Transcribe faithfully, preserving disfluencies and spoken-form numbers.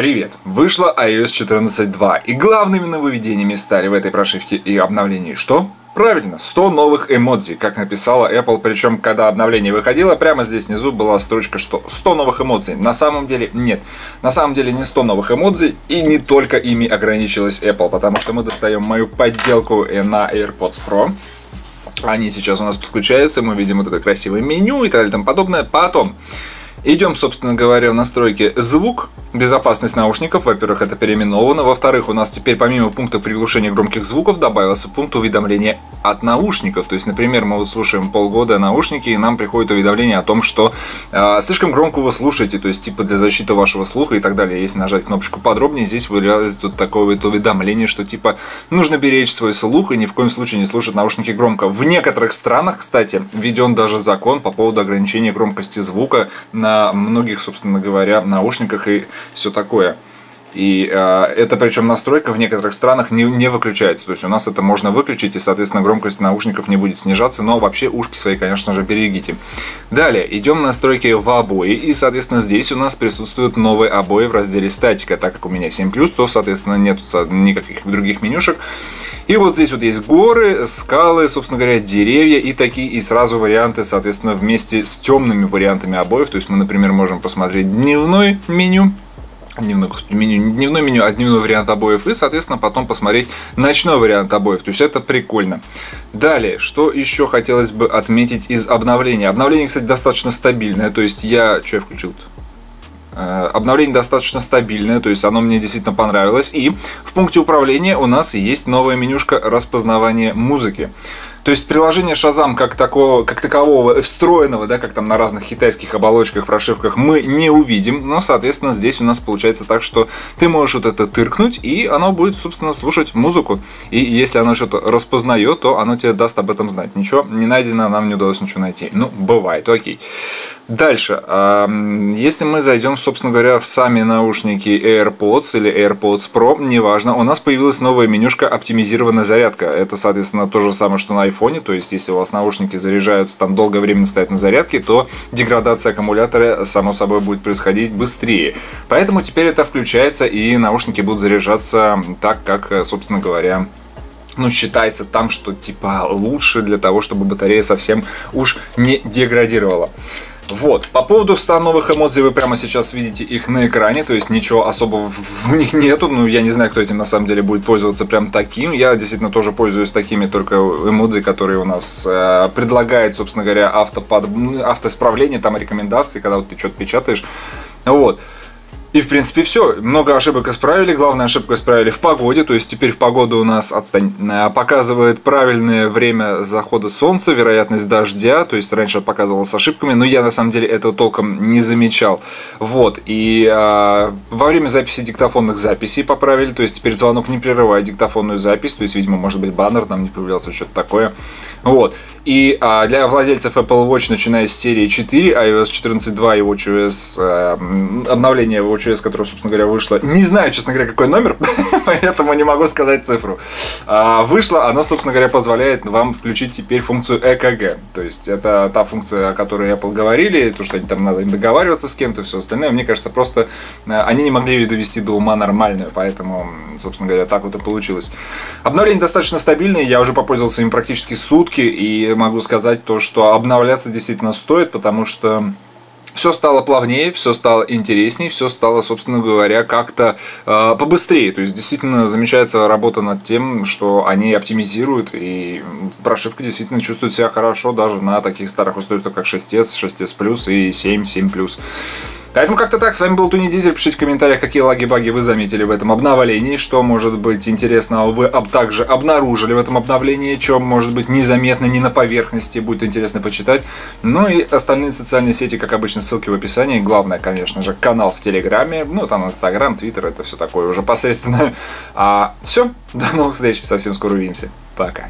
Привет! Вышла iOS четырнадцать точка два, и главными нововведениями стали в этой прошивке и обновлении что? Правильно, сто новых эмодзи, как написала Apple, причем когда обновление выходило, прямо здесь внизу была строчка, что сто новых эмодзи. На самом деле нет, на самом деле не сто новых эмодзи, и не только ими ограничилась Apple, потому что мы достаем мою подделку на AirPods Pro. Они сейчас у нас подключаются, мы видим вот это красивое меню и так далее и тому подобное. Потом идем, собственно говоря, в настройки звук, безопасность наушников. Во-первых, это переименовано. Во-вторых, у нас теперь помимо пункта приглушения громких звуков добавился пункт уведомления от наушников. То есть, например, мы вот слушаем полгода наушники, и нам приходит уведомление о том, что э, слишком громко вы слушаете, то есть типа для защиты вашего слуха и так далее. Если нажать кнопочку подробнее, здесь вылезет вот такое вот уведомление, что типа нужно беречь свой слух и ни в коем случае не слушать наушники громко. В некоторых странах, кстати, введен даже закон по поводу ограничения громкости звука на многих, собственно говоря, наушниках и все такое. И э, это причем настройка в некоторых странах не, не выключается. То есть у нас это можно выключить, и, соответственно, громкость наушников не будет снижаться. Но вообще ушки свои, конечно же, берегите. Далее идем в настройки в обои. И, соответственно, здесь у нас присутствуют новые обои в разделе статика. Так как у меня семь плюс, то, соответственно, нет никаких других менюшек. И вот здесь вот есть горы, скалы, собственно говоря, деревья и такие, и сразу варианты, соответственно, вместе с темными вариантами обоев. То есть мы, например, можем посмотреть дневное меню. Дневное меню, дневное меню, а дневной вариант обоев, и, соответственно, потом посмотреть ночной вариант обоев. То есть это прикольно. Далее, что еще хотелось бы отметить из обновления. Обновление, кстати, достаточно стабильное. То есть я... Что я включил-то? Обновление достаточно стабильное, то есть оно мне действительно понравилось. И в пункте управления у нас есть новая менюшка распознавания музыки. То есть приложение Shazam как, такого, как такового встроенного, да, как там на разных китайских оболочках, прошивках, мы не увидим. Но, соответственно, здесь у нас получается так, что ты можешь вот это тыркнуть, и оно будет, собственно, слушать музыку. И если оно что-то распознает, то оно тебе даст об этом знать. Ничего не найдено, нам не удалось ничего найти. Ну, бывает, окей. Дальше. Если мы зайдем, собственно говоря, в сами наушники AirPods или AirPods Pro, неважно, у нас появилась новая менюшка «Оптимизированная зарядка». Это, соответственно, то же самое, что на iPhone, то есть если у вас наушники заряжаются, там долгое время стоят на зарядке, то деградация аккумулятора, само собой, будет происходить быстрее. Поэтому теперь это включается, и наушники будут заряжаться так, как, собственно говоря, ну, считается там, что типа лучше для того, чтобы батарея совсем уж не деградировала. Вот, по поводу ста новых эмодзи, вы прямо сейчас видите их на экране, то есть ничего особого в них нету, ну я не знаю, кто этим на самом деле будет пользоваться прям таким, я действительно тоже пользуюсь такими, только эмодзи, которые у нас э, предлагает, собственно говоря, автопод... автоисправление, там рекомендации, когда вот ты что-то печатаешь, вот. И, в принципе, все. Много ошибок исправили. Главную ошибку исправили в погоде. То есть теперь в погоду у нас отстань, показывает правильное время захода солнца, вероятность дождя. То есть раньше показывало с ошибками, но я, на самом деле, этого толком не замечал. Вот. И а, во время записи диктофонных записей поправили. То есть теперь звонок не прерывает диктофонную запись. То есть, видимо, может быть, баннер там не появлялся, что-то такое. Вот. И а, для владельцев Apple Watch, начиная с серии четыре, iOS четырнадцать точка два и watchOS, а, обновление watchOS, которая, собственно говоря, вышла. Не знаю, честно говоря, какой номер, поэтому не могу сказать цифру. А, вышло, она, собственно говоря, позволяет вам включить теперь функцию ЭКГ. То есть это та функция, о которой Apple говорили, то, что они там надо им договариваться с кем-то, все остальное. Мне кажется, просто они не могли ее довести до ума нормальную, поэтому, собственно говоря, так вот и получилось. Обновление достаточно стабильное, я уже попользовался им практически сутки, и могу сказать то, что обновляться действительно стоит, потому что все стало плавнее, все стало интереснее, все стало, собственно говоря, как-то э, побыстрее. То есть действительно замечается работа над тем, что они оптимизируют, и прошивка действительно чувствует себя хорошо даже на таких старых устройствах, как шесть эс, шесть эс плюс и семь, семь плюс. Поэтому как-то так, с вами был Туни Дизель, пишите в комментариях, какие лаги-баги вы заметили в этом обновлении, что может быть интересного вы также обнаружили в этом обновлении, чем может быть незаметно, не на поверхности, будет интересно почитать. Ну и остальные социальные сети, как обычно, ссылки в описании, главное, конечно же, канал в Телеграме, ну там Инстаграм, Твиттер, это все такое уже посредственное. А все, до новых встреч, совсем скоро увидимся, пока.